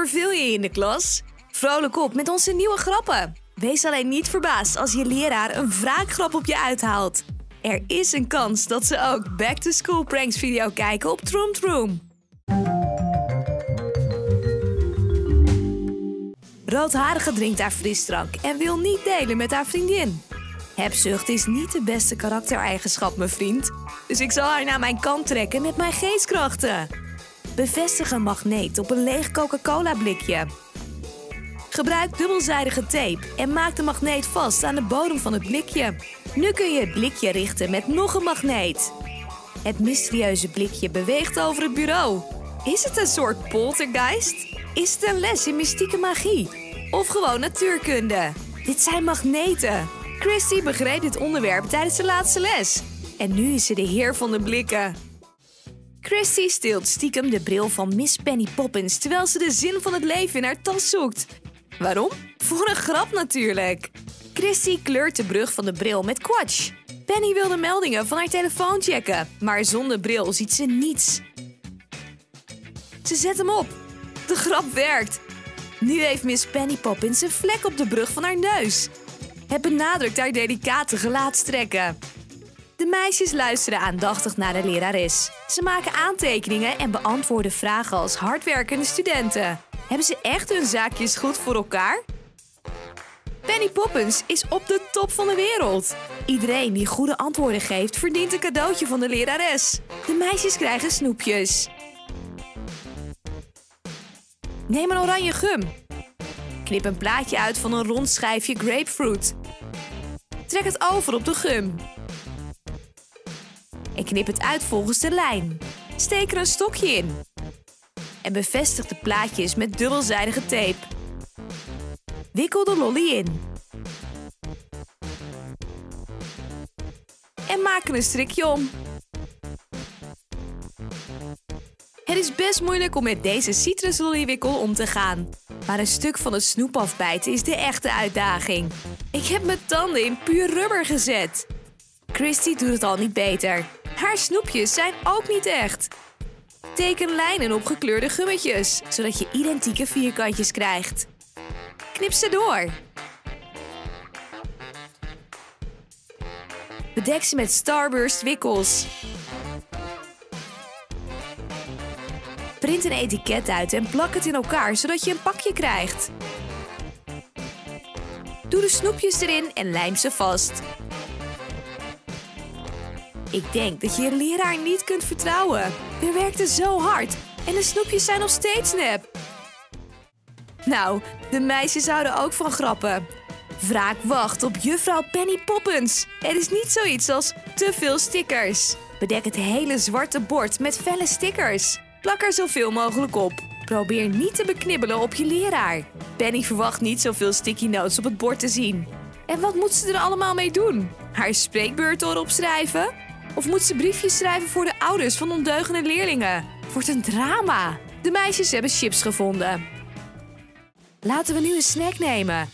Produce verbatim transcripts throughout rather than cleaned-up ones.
verveel je in de klas? Vrolijk op met onze nieuwe grappen. Wees alleen niet verbaasd als je leraar een wraakgrap op je uithaalt. Er is een kans dat ze ook Back to School Pranks video kijken op Troom Troom. Roodharige drinkt haar frisdrank en wil niet delen met haar vriendin. Hebzucht is niet de beste karaktereigenschap, mijn vriend. Dus ik zal haar naar mijn kant trekken met mijn geestkrachten. Bevestig een magneet op een leeg Coca-Cola blikje. Gebruik dubbelzijdige tape en maak de magneet vast aan de bodem van het blikje. Nu kun je het blikje richten met nog een magneet. Het mysterieuze blikje beweegt over het bureau. Is het een soort poltergeist? Is het een les in mystieke magie? Of gewoon natuurkunde? Dit zijn magneten. Christy begreep dit onderwerp tijdens de laatste les. En nu is ze de heer van de blikken. Christy steelt stiekem de bril van Miss Penny Poppins terwijl ze de zin van het leven in haar tas zoekt. Waarom? Voor een grap natuurlijk. Christy kleurt de brug van de bril met kwatsch. Penny wil de meldingen van haar telefoon checken, maar zonder bril ziet ze niets. Ze zet hem op. De grap werkt. Nu heeft Miss Penny Poppins een vlek op de brug van haar neus. Het benadrukt haar delicate gelaatstrekken. De meisjes luisteren aandachtig naar de lerares. Ze maken aantekeningen en beantwoorden vragen als hardwerkende studenten. Hebben ze echt hun zaakjes goed voor elkaar? Penny Poppins is op de top van de wereld. Iedereen die goede antwoorden geeft, verdient een cadeautje van de lerares. De meisjes krijgen snoepjes. Neem een oranje gum. Knip een plaatje uit van een rond schijfje grapefruit. Trek het over op de gum. En knip het uit volgens de lijn. Steek er een stokje in. En bevestig de plaatjes met dubbelzijdige tape. Wikkel de lolly in. En maak er een strikje om. Het is best moeilijk om met deze citruslolliewikkel om te gaan. Maar een stuk van het snoep afbijten is de echte uitdaging. Ik heb mijn tanden in puur rubber gezet. Christy doet het al niet beter. Haar snoepjes zijn ook niet echt. Teken lijnen op gekleurde gummetjes, zodat je identieke vierkantjes krijgt. Knip ze door. Bedek ze met Starburst wikkels. Print een etiket uit en plak het in elkaar, zodat je een pakje krijgt. Doe de snoepjes erin en lijm ze vast. Ik denk dat je je leraar niet kunt vertrouwen. U werkte zo hard en de snoepjes zijn nog steeds nep. Nou, de meisjes houden ook van grappen. Wraak wacht op juffrouw Penny Poppins. Er is niet zoiets als te veel stickers. Bedek het hele zwarte bord met felle stickers. Plak er zoveel mogelijk op. Probeer niet te beknibbelen op je leraar. Penny verwacht niet zoveel sticky notes op het bord te zien. En wat moet ze er allemaal mee doen? Haar spreekbeurt erop schrijven? Of moet ze briefjes schrijven voor de ouders van ondeugende leerlingen? Wordt een drama. De meisjes hebben chips gevonden. Laten we nu een snack nemen.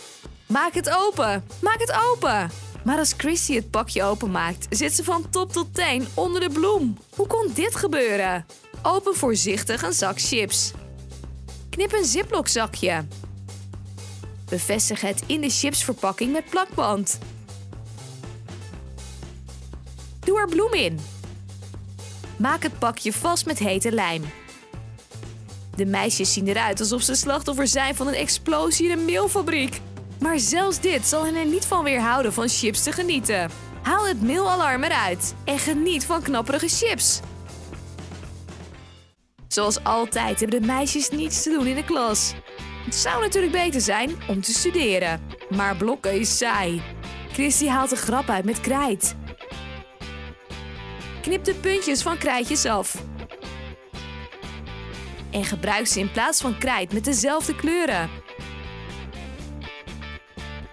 Maak het open. Maak het open. Maar als Christy het pakje openmaakt, zit ze van top tot teen onder de bloem. Hoe kon dit gebeuren? Open voorzichtig een zak chips. Knip een ziplock zakje. Bevestig het in de chipsverpakking met plakband. Doe er bloem in. Maak het pakje vast met hete lijm. De meisjes zien eruit alsof ze slachtoffer zijn van een explosie in een meelfabriek. Maar zelfs dit zal hen er niet van weerhouden van chips te genieten. Haal het meelalarm eruit en geniet van knapperige chips. Zoals altijd hebben de meisjes niets te doen in de klas. Het zou natuurlijk beter zijn om te studeren. Maar blokken is saai. Christy haalt een grap uit met krijt. Knip de puntjes van krijtjes af. En gebruik ze in plaats van krijt met dezelfde kleuren.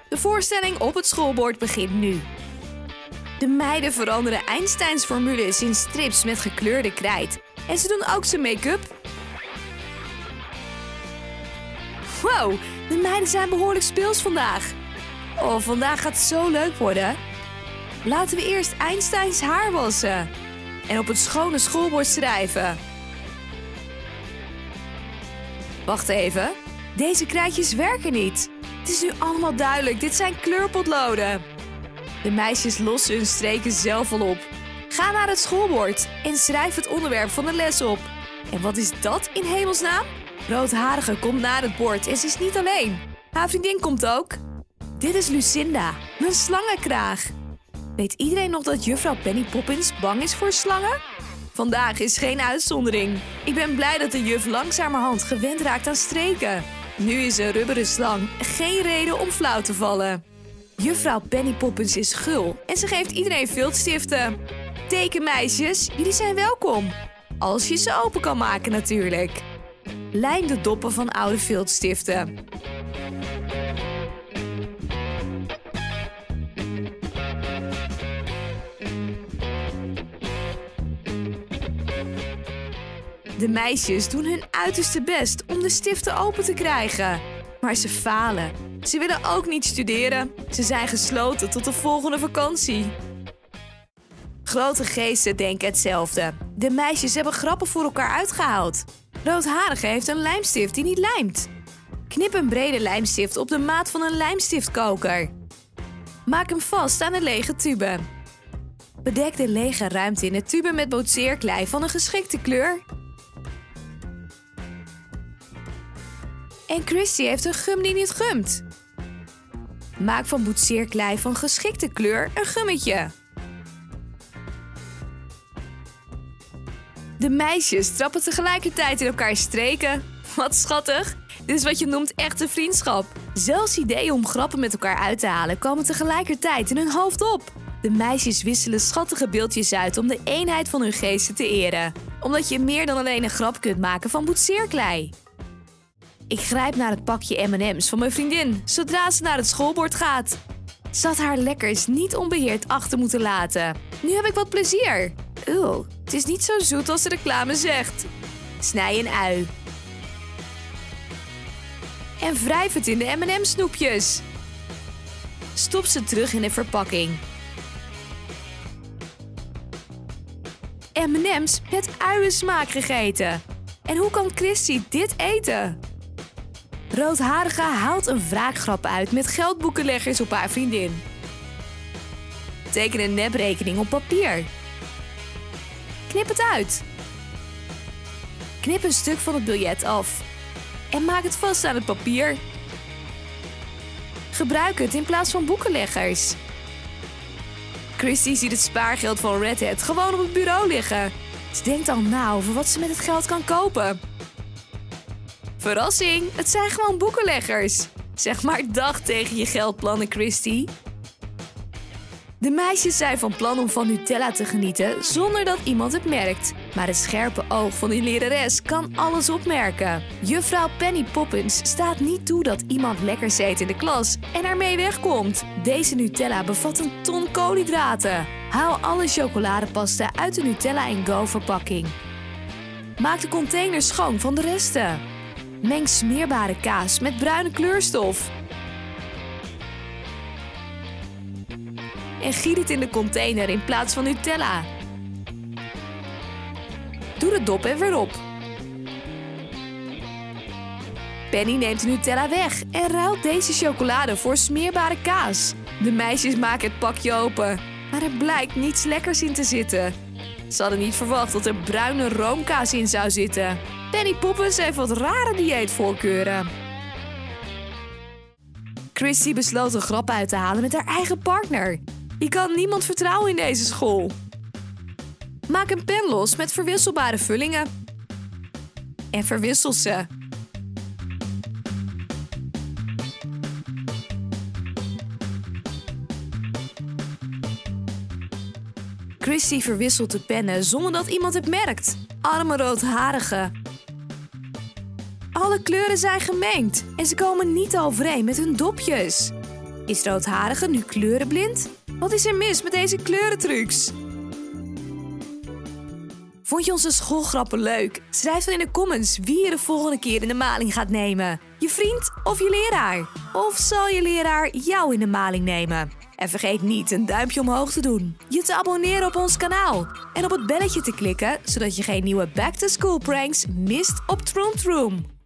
De voorstelling op het schoolbord begint nu. De meiden veranderen Einsteins formules in strips met gekleurde krijt. En ze doen ook zijn make-up. Wow, de meiden zijn behoorlijk speels vandaag. Oh, vandaag gaat het zo leuk worden. Laten we eerst Einsteins haar wassen. En op het schone schoolbord schrijven. Wacht even, Deze krijtjes werken niet. Het is nu allemaal duidelijk, dit zijn kleurpotloden. De meisjes lossen hun streken zelf al op. Ga naar het schoolbord en schrijf het onderwerp van de les op. En wat is dat in hemelsnaam? Roodharige komt naar het bord en ze is niet alleen. Haar vriendin komt ook. Dit is Lucinda, mijn slangenkraag. Weet iedereen nog dat juffrouw Penny Poppins bang is voor slangen? Vandaag is geen uitzondering. Ik ben blij dat de juf langzamerhand gewend raakt aan streken. Nu is een rubberen slang geen reden om flauw te vallen. Juffrouw Penny Poppins is gul en ze geeft iedereen viltstiften. Teken meisjes, jullie zijn welkom. Als je ze open kan maken natuurlijk. Lijm de doppen van oude viltstiften. De meisjes doen hun uiterste best om de stiften open te krijgen. Maar ze falen. Ze willen ook niet studeren. Ze zijn gesloten tot de volgende vakantie. Grote geesten denken hetzelfde. De meisjes hebben grappen voor elkaar uitgehaald. Roodharige heeft een lijmstift die niet lijmt. Knip een brede lijmstift op de maat van een lijmstiftkoker. Maak hem vast aan een lege tube. Bedek de lege ruimte in de tube met boetseerklei van een geschikte kleur. En Christy heeft een gum die niet gumt. Maak van boetseerklei van geschikte kleur een gummetje. De meisjes trappen tegelijkertijd in elkaar streken. Wat schattig. Dit is wat je noemt echte vriendschap. Zelfs ideeën om grappen met elkaar uit te halen komen tegelijkertijd in hun hoofd op. De meisjes wisselen schattige beeldjes uit om de eenheid van hun geesten te eren. Omdat je meer dan alleen een grap kunt maken van boetseerklei. Ik grijp naar het pakje M en M's van mijn vriendin zodra ze naar het schoolbord gaat. Ze had haar lekkers niet onbeheerd achter moeten laten. Nu heb ik wat plezier. Oeh, het is niet zo zoet als de reclame zegt. Snij een ui. En wrijf het in de M en M snoepjes. Stop ze terug in de verpakking. M en M's met uiensmaak gegeten. En hoe kan Christy dit eten? Roodharige haalt een wraakgrap uit met geldboekenleggers op haar vriendin. Teken een neprekening op papier. Knip het uit. Knip een stuk van het biljet af. En maak het vast aan het papier. Gebruik het in plaats van boekenleggers. Christy ziet het spaargeld van Redhead gewoon op het bureau liggen. Ze denkt al na over wat ze met het geld kan kopen. Verrassing, het zijn gewoon boekenleggers. Zeg maar dag tegen je geldplannen, Christy. De meisjes zijn van plan om van Nutella te genieten zonder dat iemand het merkt. Maar het scherpe oog van die lerares kan alles opmerken. Juffrouw Penny Poppins staat niet toe dat iemand lekkers eet in de klas en ermee wegkomt. Deze Nutella bevat een ton koolhydraten. Haal alle chocoladepasta uit de Nutella en Go verpakking. Maak de container schoon van de resten. Meng smeerbare kaas met bruine kleurstof. En giet het in de container in plaats van Nutella. Doe de dop er weer op. Penny neemt de Nutella weg en ruilt deze chocolade voor smeerbare kaas. De meisjes maken het pakje open, maar er blijkt niets lekkers in te zitten. Ze hadden niet verwacht dat er bruine roomkaas in zou zitten. Penny Poppins heeft wat rare dieetvoorkeuren. Christy besloot een grap uit te halen met haar eigen partner. Je kan niemand vertrouwen in deze school. Maak een pen los met verwisselbare vullingen. En verwissel ze. Christy verwisselt de pennen zonder dat iemand het merkt. Arme roodharige. Alle kleuren zijn gemengd en ze komen niet overeen met hun dopjes. Is roodharige nu kleurenblind? Wat is er mis met deze kleurentrucs? Vond je onze schoolgrappen leuk? Schrijf dan in de comments wie je de volgende keer in de maling gaat nemen. Je vriend of je leraar? Of zal je leraar jou in de maling nemen? En vergeet niet een duimpje omhoog te doen, je te abonneren op ons kanaal en op het belletje te klikken, zodat je geen nieuwe back-to-school pranks mist op Troom Troom.